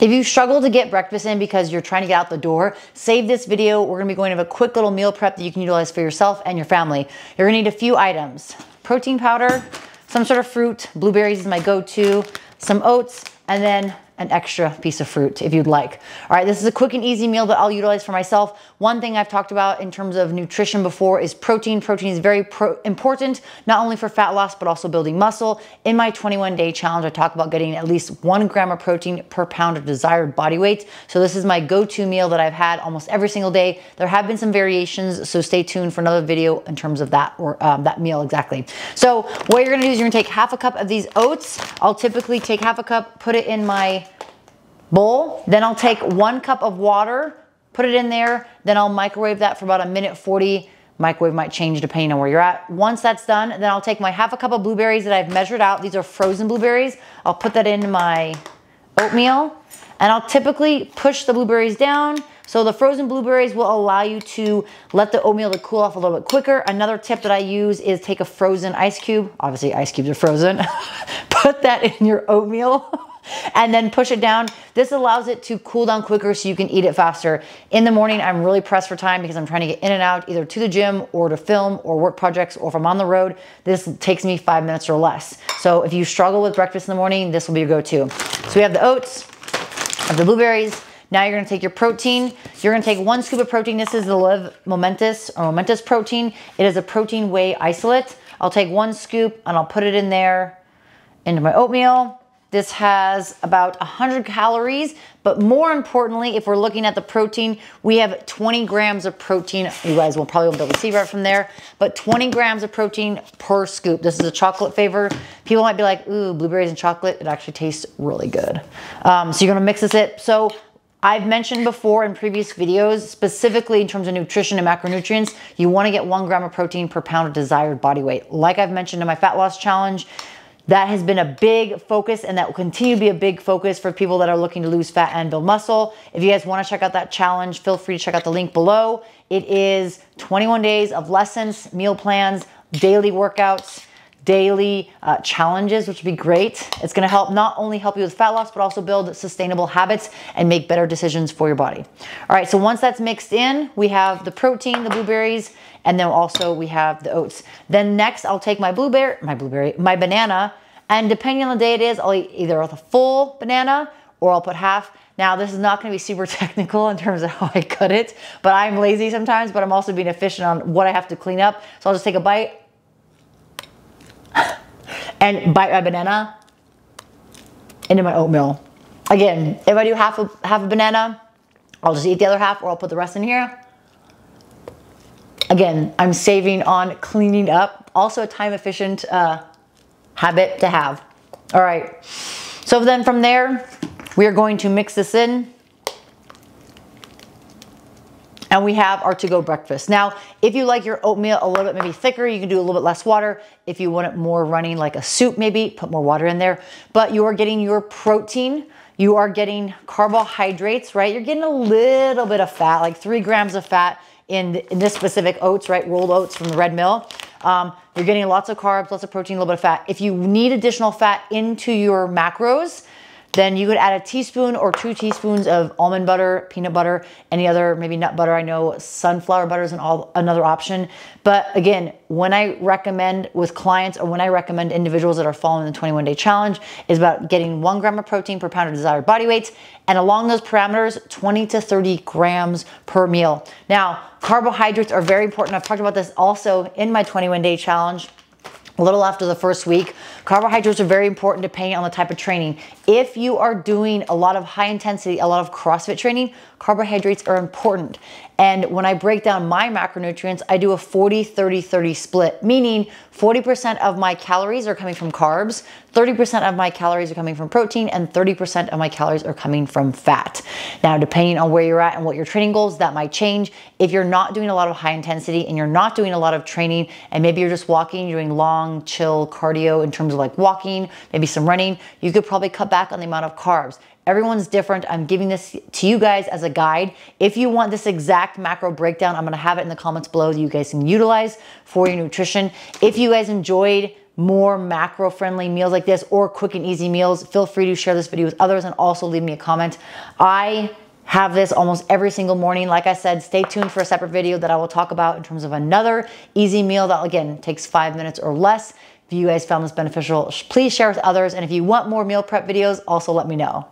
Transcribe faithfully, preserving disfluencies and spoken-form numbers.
If you struggle to get breakfast in because you're trying to get out the door, save this video. We're gonna be going to have a quick little meal prep that you can utilize for yourself and your family. You're gonna need a few items. Protein powder, some sort of fruit, blueberries is my go-to, some oats, and then an extra piece of fruit if you'd like. All right, this is a quick and easy meal that I'll utilize for myself. One thing I've talked about in terms of nutrition before is protein. Protein is very pro important, not only for fat loss, but also building muscle. In my twenty-one day challenge, I talk about getting at least one gram of protein per pound of desired body weight. So this is my go-to meal that I've had almost every single day. There have been some variations, so stay tuned for another video in terms of that or um, that meal exactly. So what you're gonna do is you're gonna take half a cup of these oats. I'll typically take half a cup, put it in my bowl, then I'll take one cup of water, put it in there, then I'll microwave that for about a minute forty. Microwave might change depending on where you're at. Once that's done, then I'll take my half a cup of blueberries that I've measured out. These are frozen blueberries. I'll put that in my oatmeal and I'll typically push the blueberries down. So the frozen blueberries will allow you to let the oatmeal to cool off a little bit quicker. Another tip that I use is take a frozen ice cube. Obviously ice cubes are frozen. Put that in your oatmeal. And then push it down. This allows it to cool down quicker so you can eat it faster. In the morning, I'm really pressed for time because I'm trying to get in and out either to the gym or to film or work projects, or if I'm on the road, this takes me five minutes or less. So if you struggle with breakfast in the morning, this will be your go-to. So we have the oats, have the blueberries. Now you're gonna take your protein. You're gonna take one scoop of protein. This is the Live Momentous or Momentous Protein. It is a protein whey isolate. I'll take one scoop and I'll put it in there into my oatmeal. This has about one hundred calories, but more importantly, if we're looking at the protein, we have twenty grams of protein. You guys will probably be able to see right from there, but twenty grams of protein per scoop. This is a chocolate flavor. People might be like, ooh, blueberries and chocolate. It actually tastes really good. Um, so you're gonna mix this it. So I've mentioned before in previous videos, specifically in terms of nutrition and macronutrients, you wanna get one gram of protein per pound of desired body weight. Like I've mentioned in my fat loss challenge, that has been a big focus and that will continue to be a big focus for people that are looking to lose fat and build muscle. If you guys wanna check out that challenge, feel free to check out the link below. It is twenty-one days of lessons, meal plans, daily workouts, daily uh, challenges, which would be great. It's gonna help not only help you with fat loss, but also build sustainable habits and make better decisions for your body. All right, so once that's mixed in, we have the protein, the blueberries, and then also we have the oats. Then next, I'll take my blueberry, my blueberry, my banana, and depending on the day it is, I'll eat either with a full banana or I'll put half. Now, this is not gonna be super technical in terms of how I cut it, but I'm lazy sometimes, but I'm also being efficient on what I have to clean up. So I'll just take a bite, and bite my banana into my oatmeal. Again, if I do half a, half a banana, I'll just eat the other half or I'll put the rest in here. Again, I'm saving on cleaning up. Also a time efficient uh, habit to have. All right, so then from there, we are going to mix this in. And we have our to-go breakfast. Now, if you like your oatmeal a little bit maybe thicker, you can do a little bit less water. If you want it more running like a soup maybe, put more water in there. But you are getting your protein, you are getting carbohydrates, right? You're getting a little bit of fat, like three grams of fat in, in this specific oats, right? Rolled oats from the Red Mill. Um, you're getting lots of carbs, lots of protein, a little bit of fat. If you need additional fat into your macros, then you could add a teaspoon or two teaspoons of almond butter, peanut butter, any other, maybe nut butter. I know sunflower butter is an all, another option. But again, when I recommend with clients or when I recommend individuals that are following the twenty-one day challenge is about getting one gram of protein per pound of desired body weight. And along those parameters, twenty to thirty grams per meal. Now, carbohydrates are very important. I've talked about this also in my twenty-one day challenge. A little after the first week, carbohydrates are very important depending on the type of training. If you are doing a lot of high intensity, a lot of CrossFit training, carbohydrates are important. And when I break down my macronutrients, I do a forty, thirty, thirty split, meaning forty percent of my calories are coming from carbs, thirty percent of my calories are coming from protein, and thirty percent of my calories are coming from fat. Now, depending on where you're at and what your training goals, that might change. If you're not doing a lot of high intensity and you're not doing a lot of training, and maybe you're just walking, doing long, chill cardio in terms of like walking, maybe some running, you could probably cut back on the amount of carbs. Everyone's different. I'm giving this to you guys as a guide. If you want this exact macro breakdown, I'm gonna have it in the comments below that you guys can utilize for your nutrition. If you guys enjoyed more macro-friendly meals like this or quick and easy meals, feel free to share this video with others and also leave me a comment. I have this almost every single morning. Like I said, stay tuned for a separate video that I will talk about in terms of another easy meal that, again, takes five minutes or less. If you guys found this beneficial, please share with others. And if you want more meal prep videos, also let me know.